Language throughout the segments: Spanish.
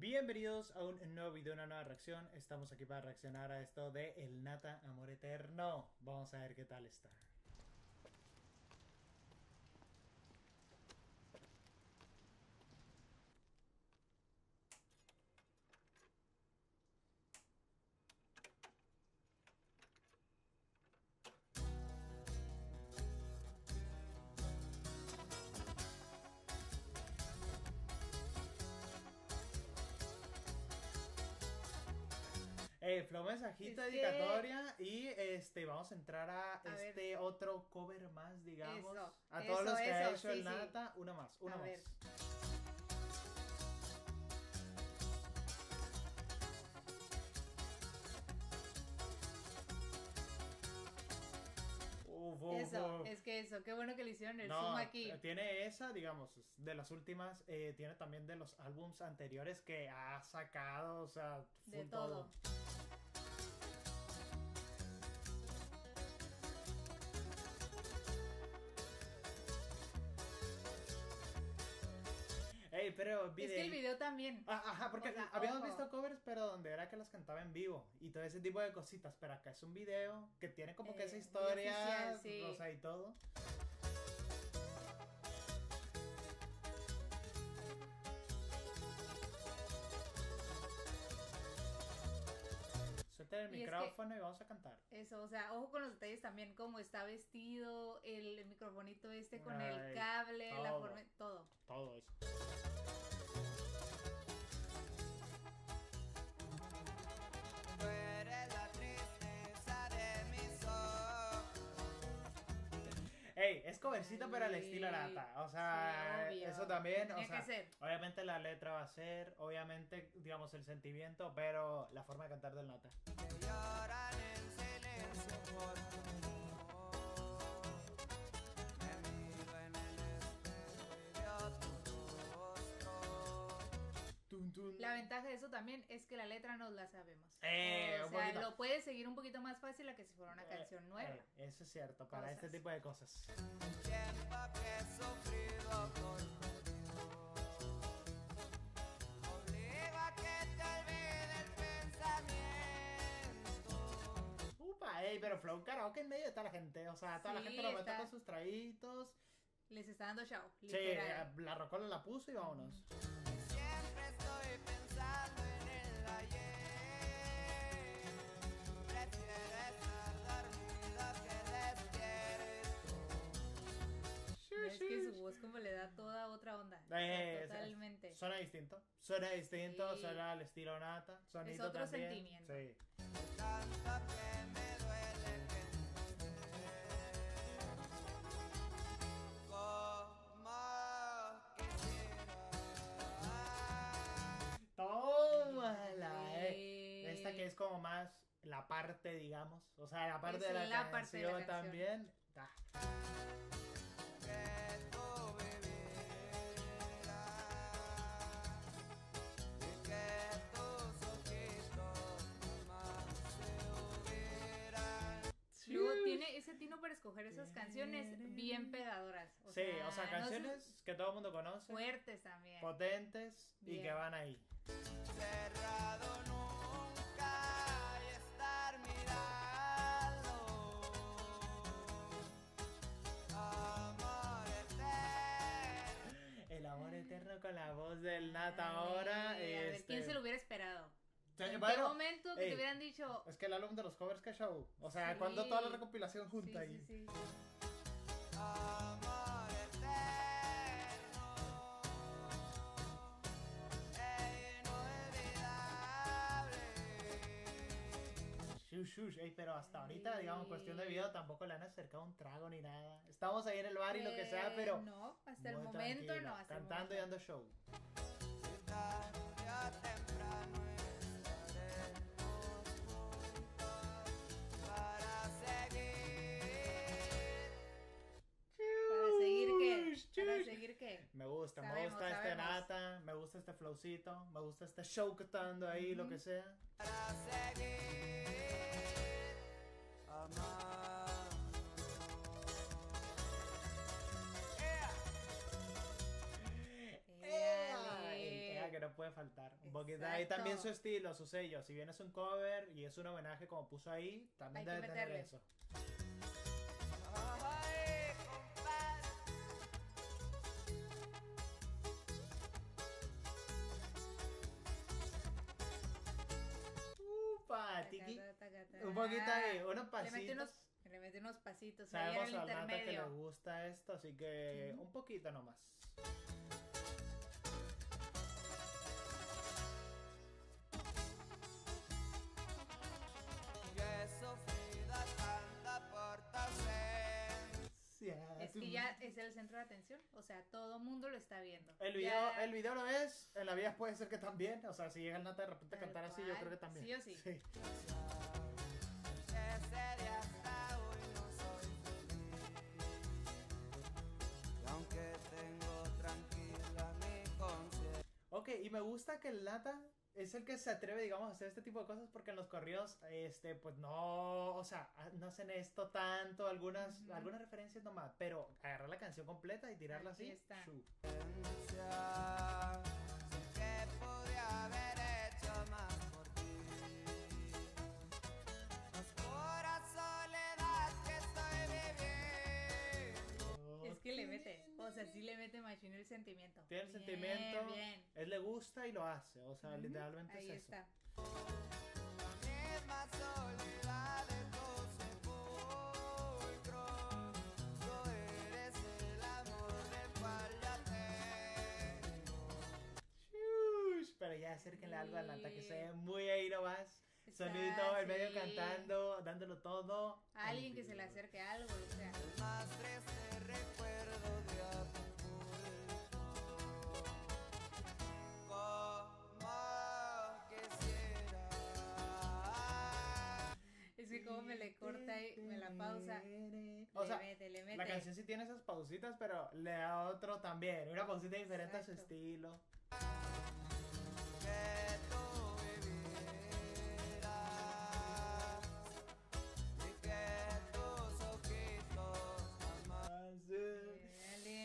Bienvenidos a un nuevo video, una nueva reacción. Estamos aquí para reaccionar a esto de El Nata, Amor Eterno. Vamos a ver qué tal está. Flow mensajito dedicatoria y vamos a entrar a este otro cover más, digamos. Eso, a todos los que ha hecho el Nata, una más, una más. Ver. Eso, es que eso, qué bueno que le hicieron el zoom aquí. Tiene esa, digamos, de las últimas, tiene también de los álbums anteriores que ha sacado, o sea, de todo. Hey, pero video... Es que el video también. Ajá, porque o sea, habíamos visto covers, pero donde era que las cantaba en vivo y todo ese tipo de cositas. Pero acá es un video que tiene como que esa historia, oficial, sí. O sea, y todo. Suelta el micrófono y vamos a cantar. Eso, o sea, ojo con los detalles también, como está vestido, el microfonito con el cable, todo, la forma, todo. Todo eso. Ey, es covercito, pero al estilo Nata. O sea, sí, eso también. O sea, obviamente la letra va a ser, obviamente, digamos, el sentimiento, pero la forma de cantar del Nata. La ventaja de eso también es que la letra no la sabemos. O sea, lo puedes seguir un poquito más fácil a que si fuera una canción nueva. Eso es cierto, para este tipo de cosas. Upa, pero flow karaoke en medio de toda la gente. O sea, toda la gente lo mete con sus traguitos. Les está dando show. Sí, la rocola la puso y vámonos. Pensando en el ayer, prefiero estar dormido que despierto. Es que su voz como le da toda otra onda. Totalmente. Suena distinto. Suena distinto, sí. Suena al estilo Nata. Es otro también. Sentimiento. Sí. Tanto que me duele que como... Tómala, Esta que es como más la parte, digamos. O sea, la parte, de la canción también. Tiene ese tino para escoger esas canciones bien pegadoras. O sea, canciones que todo el mundo conoce. Fuertes también. Potentes y que van ahí. Cerrado nunca y estar mirando. Amor eterno. El amor eterno con la voz del Nata ahora. ¿Quién se lo hubiera esperado? En qué momento que te hubieran dicho. Es que el álbum de los covers que show. O sea, cuando toda la recopilación junta ahí. Sí, sí, sí. Amor eterno e inolvidable. Pero hasta ahorita, digamos, cuestión de video, tampoco le han acercado un trago ni nada. Estamos ahí en el bar y lo que sea, pero. No, hasta el momento no. Cantando y dando show. Me gusta este Nata, me gusta este flowcito, me gusta este show que está dando ahí, lo que sea. Para seguir amando. Que no nunca puede faltar. Un poquito ahí también su estilo, su sello. Si bien es un cover y es un homenaje como puso ahí, también debe tener eso. Tiki. Un poquito ahí, unos pasitos. Le metí unos pasitos. Sabemos ahí en el intermedio que les gusta esto, así que un poquito nomás. Es que ya es el centro de atención, o sea, todo mundo lo está viendo. El video lo ves, en la vida puede ser que también, o sea, si llega el Nata de repente a cantar así, yo creo que también. Sí o sí. Sí. Ok, y me gusta que el Nata es el que se atreve, digamos, a hacer este tipo de cosas, porque en los corridos, pues no, o sea, no hacen esto tanto, algunas referencias nomás, pero agarrar la canción completa y tirarla así. Está. Que le mete, o sea, sí le mete machín el sentimiento. Tiene el sentimiento, bien. Él le gusta y lo hace, o sea, literalmente ahí es eso. Ahí está. Pero ya acérquenle algo al Nata, que se ve muy ahí nomás. Sonidito, el medio cantando, dándolo todo. Alguien que se le acerque algo, o sea. Es que como me le corta y me la pausa. O sea, le mete. La canción sí tiene esas pausitas, pero le da otro también. Una pausita diferente a su estilo.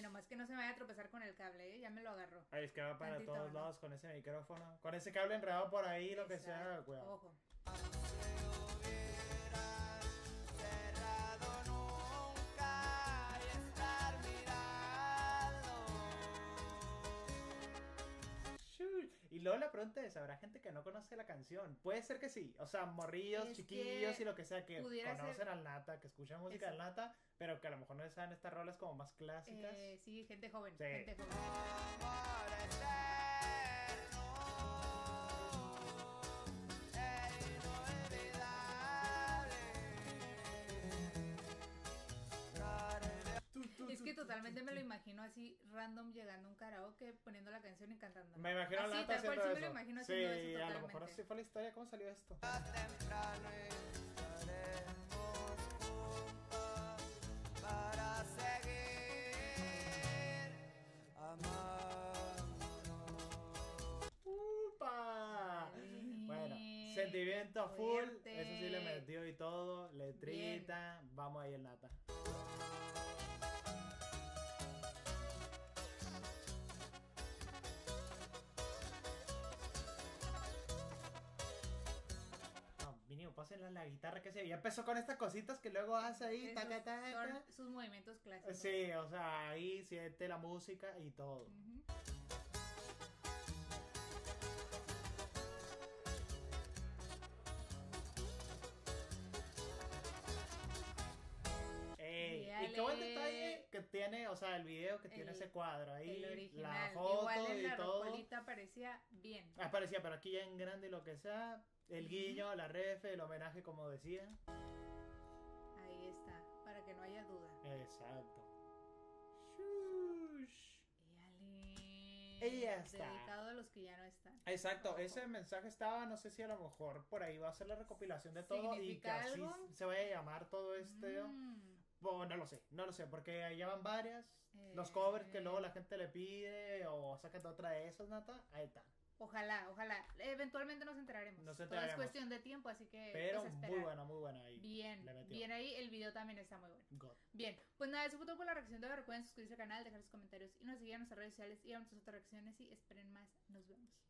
Nomás que no se me vaya a tropezar con el cable, ¿eh? Ya me lo agarró. Ahí es que va para tantito, todos lados con ese micrófono, con ese cable enredado por ahí, exacto. Lo que sea, cuidado. Ojo. Y luego la pregunta es, ¿habrá gente que no conoce la canción? Puede ser que sí, o sea, morrillos, es chiquillos y lo que sea, que conocen al Nata, que escuchan música del Nata, pero que a lo mejor no saben estas rolas como más clásicas. Sí, gente joven, sí. Gente joven. Amor eterno, inolvidable. Es que totalmente me lo imagino así, random, llegando a un karaoke, poniendo la canción y cantando. Me imagino al Nata haciendo eso. Sí, me lo imagino haciendo eso totalmente. Sí, a lo mejor así fue la historia, ¿cómo salió esto? Para seguir amándonos. ¡Upa! Sí. Bueno, sentimiento fuerte. Full. Eso sí le metió y todo. Letrita. Bien. Vamos ahí el Nata. Mínimo, pásenla la guitarra, que se ya empezó con estas cositas que luego hace ahí. Son sus movimientos clásicos. Sí, o sea, ahí siente la música y todo. Y qué buen detalle que tiene, o sea, el video que tiene ese cuadro ahí, el original, la foto. Igual en la rocolita aparecía bien. Aparecía, pero aquí ya en grande y lo que sea. El guiño, la refe, el homenaje, como decía. Ahí está, para que no haya duda. Exacto. Shush. Y ya está. Dedicado a los que ya no están. Exacto, ojo. Ese mensaje estaba, no sé si a lo mejor por ahí va a ser la recopilación de todo y que así se vaya a llamar todo este... Bueno, no lo sé, porque ya van varias. Los covers que luego la gente le pide o sacan otra de esas, Nata, ahí está. Ojalá. Eventualmente nos enteraremos. Todo es cuestión de tiempo, así que. Pero muy buena ahí. Bien ahí. El video también está muy bueno. Bien, pues nada, eso fue todo por la reacción de hoy. Recuerden suscribirse al canal, dejar sus comentarios y nos seguir en nuestras redes sociales y a nuestras otras reacciones. Y esperen más. Nos vemos.